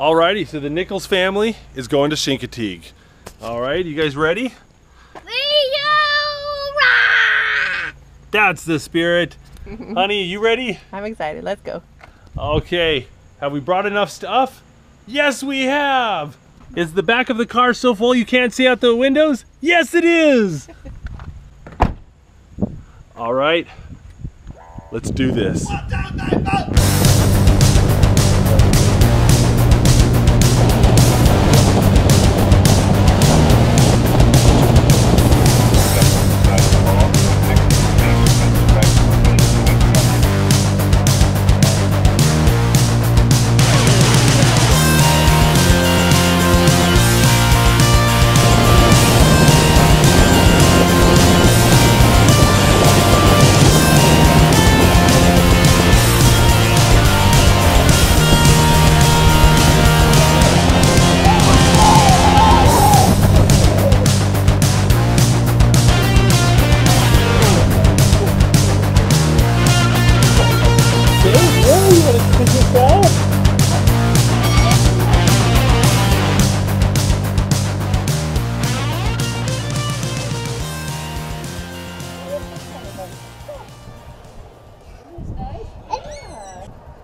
Alrighty, so the Nichols family is going to Chincoteague. Alright, you guys ready? That's the spirit. Honey, you ready? I'm excited, let's go. Okay, have we brought enough stuff? Yes, we have! Is the back of the car so full you can't see out the windows? Yes, it is! Alright, let's do this.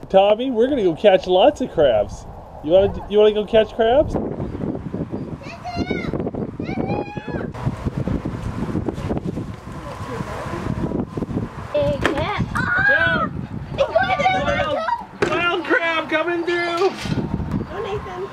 Tommy, we're gonna go catch lots of crabs. You wanna go catch crabs? Wild crab coming through! Go, Nathan.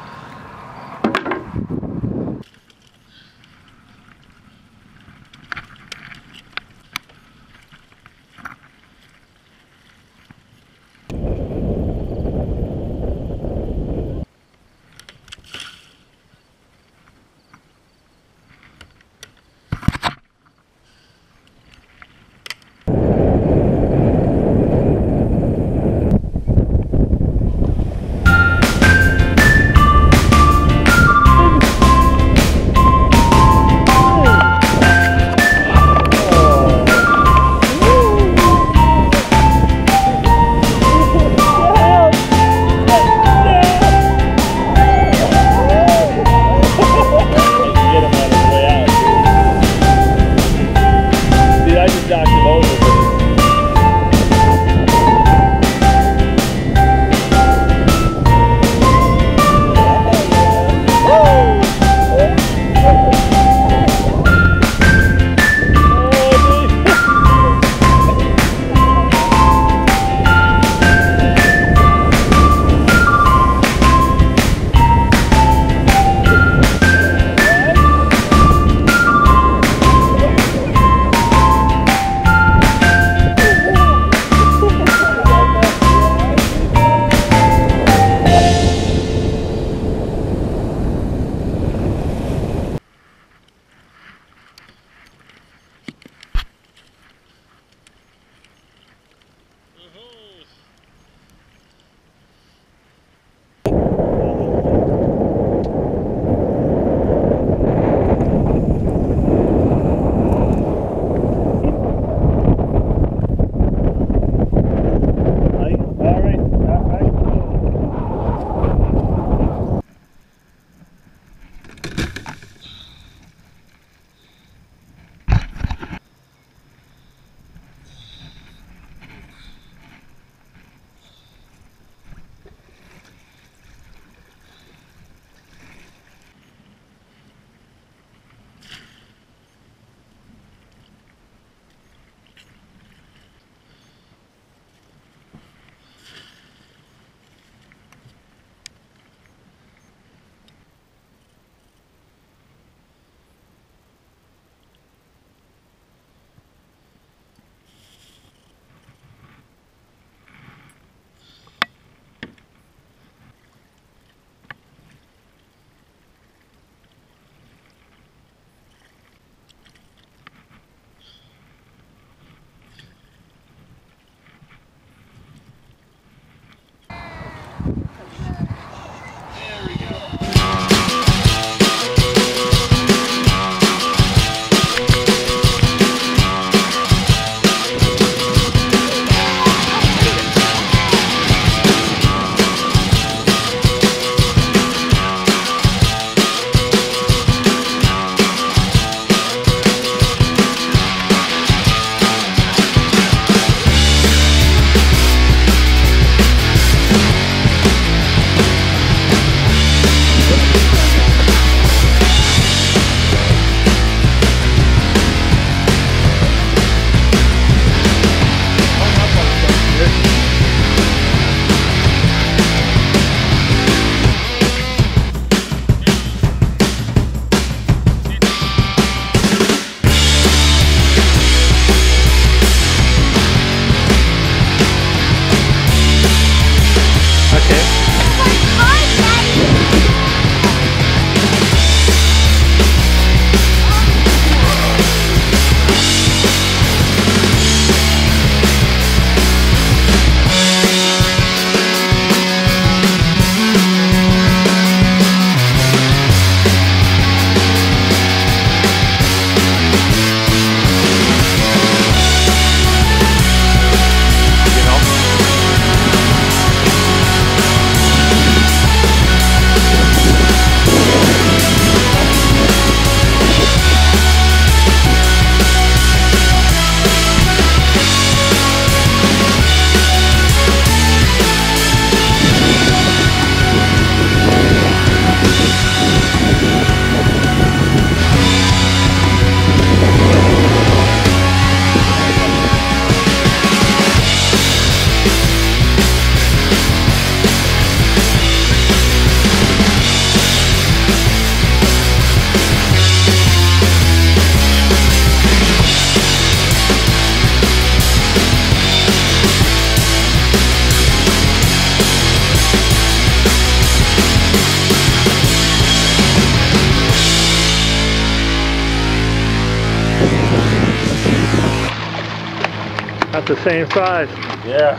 About the same size. Yeah.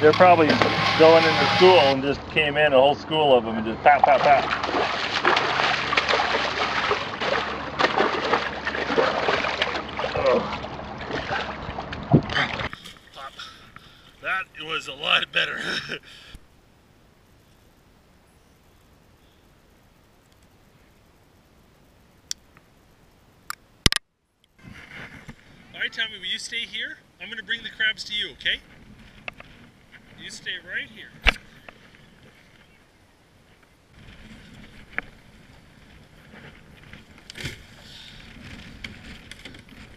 They're probably going into school and just came in, a whole school of them, and just pop, pop, pop. That was a lot better. All right, Tommy, will you stay here? I'm going to bring the crabs to you, okay? You stay right here.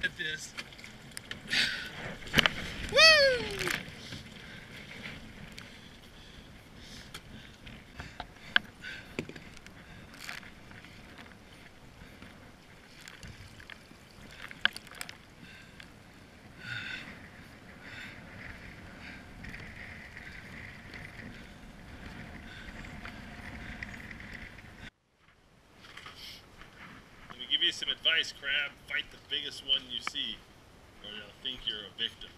At this. Woo! Some advice, crab. Fight the biggest one you see, or they'll think you're a victim.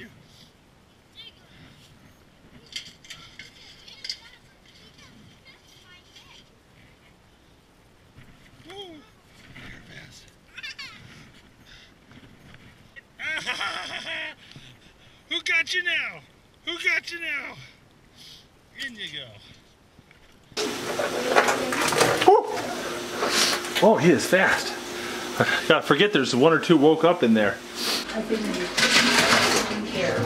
you. Who got you now? Who got you now? In you go. Oh, he is fast. I forget there's one or two woke up in there. I think we care.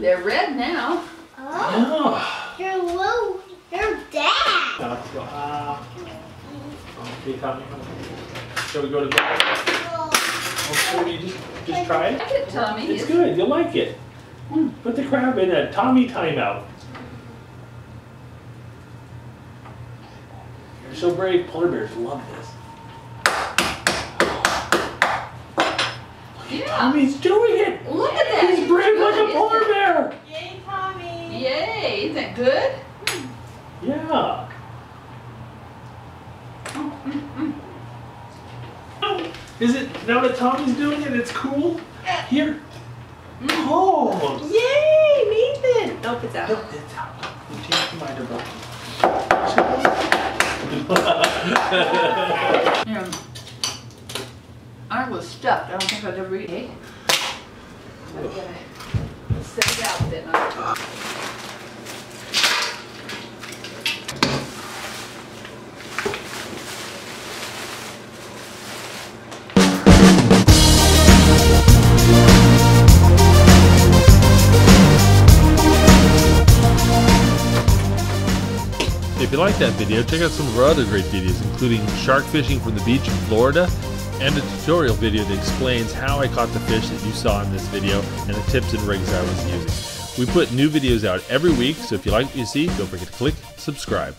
They're red now. Oh. They're blue. They're dead. Let's go. Shall we go to bed? Okay, just try it. I like it, Tommy. It's good. You'll like it. Put the crab in a Tommy timeout. You're so brave. Polar bears love this. Yeah. Tommy's doing it. Look at that. He's brave like a polar bear. Yay, Tommy. Yay. Isn't that good? Yeah. Is it, now that Tommy's doing it, it's cool? Here. Oh. Yay, Nathan. Nope, it's out. Nope, it's out. You changed your mind about it. I was stuffed. I don't think I'd ever eat it. I'm going to set it out then. If you liked that video, check out some of our other great videos, including shark fishing from the beach in Florida, and a tutorial video that explains how I caught the fish that you saw in this video and the tips and rigs I was using. We put new videos out every week, so if you like what you see, don't forget to click subscribe.